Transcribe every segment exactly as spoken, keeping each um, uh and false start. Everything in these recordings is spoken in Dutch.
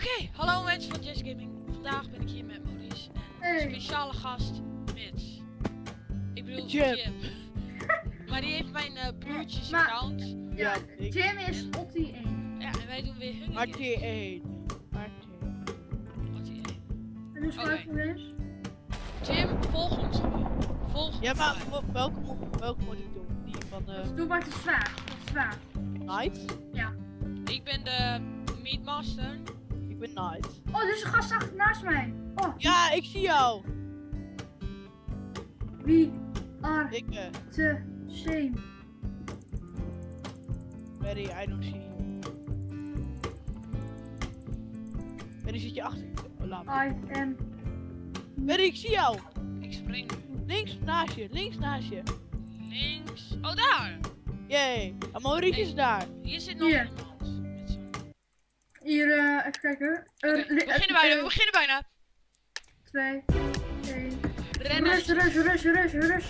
Oké, okay, hallo mensen van Jess Gaming. Vandaag ben ik hier met Maurice en een speciale gast, Mitch. Ik bedoel Jim. Jim. Maar die heeft mijn uh, broertjes account. Ja, ja, Jim is Ottie één. Ja, en wij doen weer hun. Ottie één. Ottie één. En hoe schrijf je dus? Jim, volg ons gewoon. Volg ons. Ja, maar welke, welke moet ik doen? Die van de... Dus doe maar te zwaar. Te zwaar. Nice? Ja. Ik ben de Meatmaster. Ik ben Nice. Oh, er is een gast achter naast mij. Oh. Ja, ik zie jou. Wie? Are ik, uh, the same. Barry, I don't see you. Barry, zit je achter? Oh, laat me. I am. Barry, ik zie jou. Ik spring. Links naast je, links naast je. Links. Oh, daar. Jee, Amoriet is daar. Hier zit nog yeah. iemand. Hier, uh, even kijken. Uh, okay, we beginnen bijna, we beginnen bijna. Twee, één. Rennen. Rush, rush, rush, rush, rush.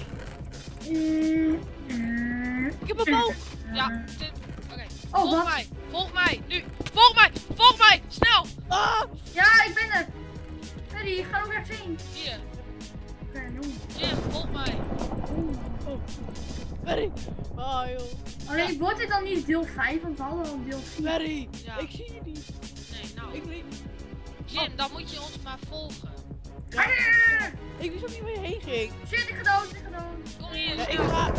Uh, uh, ik heb een boog. Uh, ja, oké. Okay. Oh, volg wat? mij, volg mij, nu. Volg mij, volg mij, snel. Ah. Ja, ik ben er. Perry, ga ook ergens heen. Hier. Oké, okay, Jim, volg mij. Oh, Perry. Oh, joh. Alleen, ja. wordt dit dan niet deel vijf, want we hadden al deel vier. Perry, ja. ik zie je niet. Nee, nou. Ik niet. Jim, oh. dan moet je ons maar volgen. Ja. Ik wist ook niet waar je heen ging. Shit, ik ga dood, ik ga dood. Kom hier, ja, ik ga.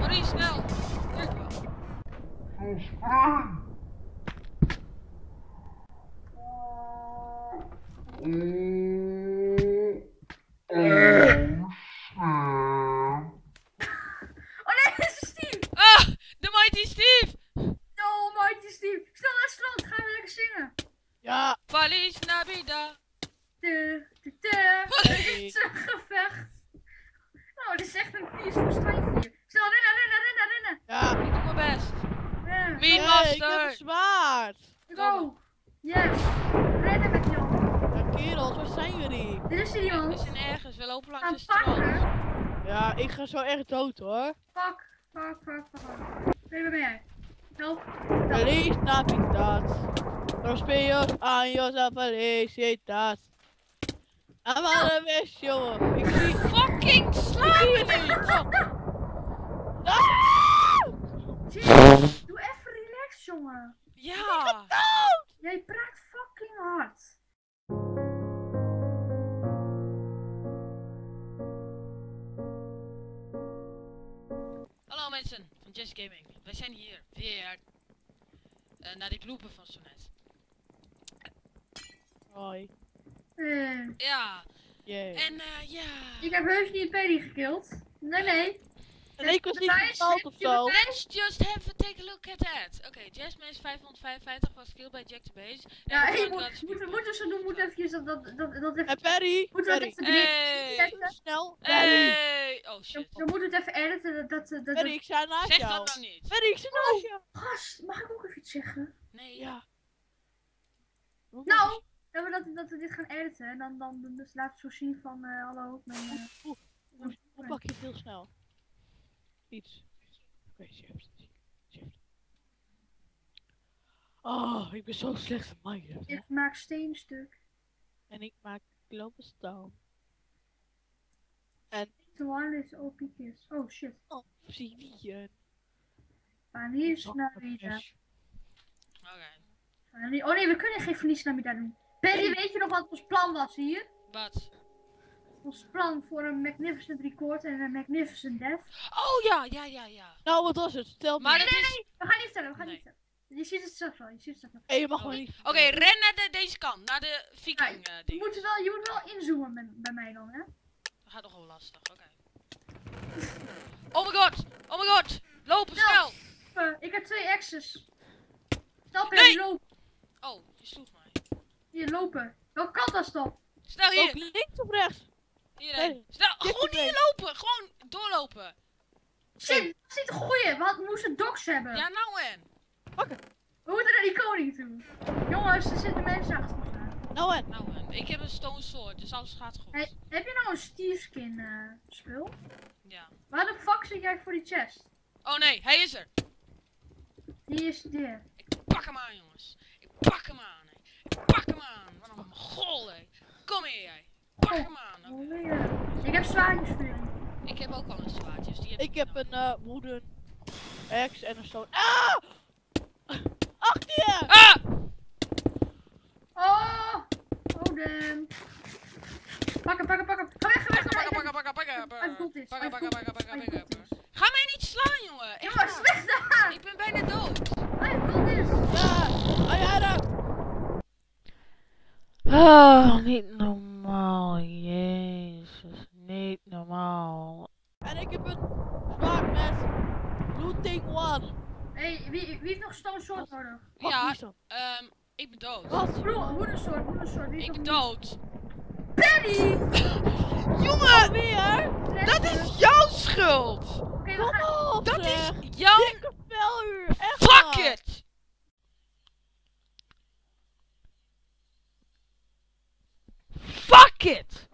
Marie, snel. Kijk wel. Oh nee, het is Steve. Ah, de mighty Steve. No, mighty Steve. Snel naar het strand, gaan we lekker zingen. Ja. Feliz Navidad. De, de, de. Hey. Het is een gevecht. Nou, dit is echt een vies verstand hier. Snel, rennen, rennen, rennen, rennen. Ja, ik doe mijn best. Ja. Meatmaster. Hey, ik heb een zwaard. Go. Yes. Rennen met jou. Ja, kerels, waar zijn jullie? Dit is hier, man. We zijn ergens, we lopen langs de strand. Ja, ik ga zo echt dood, hoor. Fuck, fuck, fuck, fuck. Nee, waar ben jij? Help. Feliz Navidad. Prosperos años a felicidad. Hij was een west, jongen. Ik zie fucking slapen niet. Jeez, doe even relax, jongen. Ja. Jij praat fucking hard. Hallo mensen van Jess Gaming. Wij zijn hier weer uh, naar die bloepen van zo net. Hoi. Uh. Ja. Yay. En uh, ja. Ik heb heus niet Penny gekild. Nee, nee. En ik was niet gekild of zo. Let's just have a take a look at that. Oké, okay, Jasmine is vijfhonderdvijfenvijftig, was killed bij Jack the Base. Ja, en ik moet, moet, moeten ze doen, moet eventjes dat, dat, dat, dat even... En Perry! Moeten we dat even hey. Snel. Hey. Hey. Oh shit. Dan moeten we het even editen, dat... dat, dat Perry, ik sta naast jou. Zeg dat nou niet. Perry, ik sta naast jou. Gast, mag ik ook even iets zeggen? Nee, ja. ja. Nou! Dat we, dat, dat we dit gaan editen en dan, dan dus laat het zo zien van uh, hallo mijn... Uh, Oeh, oe, oe, pak je het heel snel. Iets. Oké, okay, shift, shift. Oh, ik ben zo slecht van Minecraft. Ik maak steenstuk. En ik maak kloppenstaal. En... De one is all piekjes. Oh shit. Oh, zie je. Wanneer is nou weer? Oké. Oh nee, we kunnen geen verlies naar daar doen. Perry, weet je nog wat ons plan was hier? Wat? Ons plan voor een Magnificent Record en een Magnificent Death. Oh ja, ja, ja, ja. Nou, wat was het? Stel maar. Nee, nee, is... nee, we gaan niet vertellen, we gaan nee. niet vertellen. Je ziet het straks wel, je ziet het straks wel. Hey, je mag gewoon oh, niet. Oké, okay, ren naar de, deze kant, naar de viking uh, ding. Je moet wel, je moet wel inzoomen bij, bij mij dan, hè? Dat gaat toch wel lastig, oké. Okay. Oh my god, oh my god. Lopen, snel. Uh, ik heb twee axes. Stap in, nee. loop. Oh, je sloeg mij. Hier, lopen. Welke kant was dat? Snel hier. Loop links of rechts? Hierheen. Nee, snel, gewoon hier lopen. Gewoon doorlopen. Shit, dat is niet een goeie. We hadden, moesten docs hebben. Ja, nou en. Fuck it. We moeten naar die koning toe. Jongens, er zitten mensen achter me. Nou en. Nou en. Ik heb een stone sword, dus alles gaat goed. Hey, heb je nou een stierskin uh, spul? Ja. Waar de fuck zit jij voor die chest? Oh nee, hij is er. Die is er. Ik pak hem aan, jongens. pak hem aan, hé. Ik pak hem aan. Wat een gol, hé. Kom hier, jij. Pak hem aan. Okay. Ik heb zwaardjes voor jullie. Ik heb ook al een zwaardjes. Die heb ik, ik heb een uh, wooden axe en een zo'n. Ah! Achter je! Ah! Oh! Oh, damn. Pak hem, pak hem, pak hem. Ga weg, ga weg, ga weg. Pak hem, pak hem, pak hem, pak hem. Pak hem, pak hem, pak hem, pak hem, pak hem. Ga mij niet slaan, jongen. Jongens, weg daar! Ik ben bijna dood. Hij is dood. Ja, ah, niet normaal. Jezus, niet normaal. En ik heb een zwaard met looting one. Hé, hey, wie, wie heeft nog stone sword nodig? Ja, ehm, um, ik ben dood. Wat? Bro, hoe een soort, hoe een soort. Ik ben dood. Penny! Jongen! Weer? Dat is jouw schuld! Okay, kom gaan... op! Dat zeg. Is jouw... Dikke veluur! Echt fuck waar. It! Fuck it!